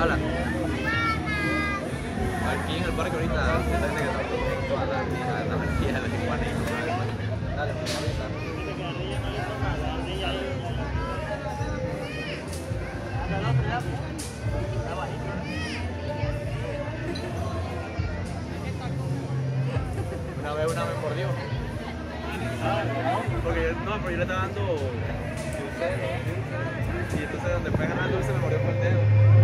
koala. Aquí en el parque ahorita se está que trae koala, la energía de la iguana. Dale, una me mordió. Porque yo, no, pero yo le estaba dando dulce. Y entonces donde fue ganando dulce me mordió por el dedo.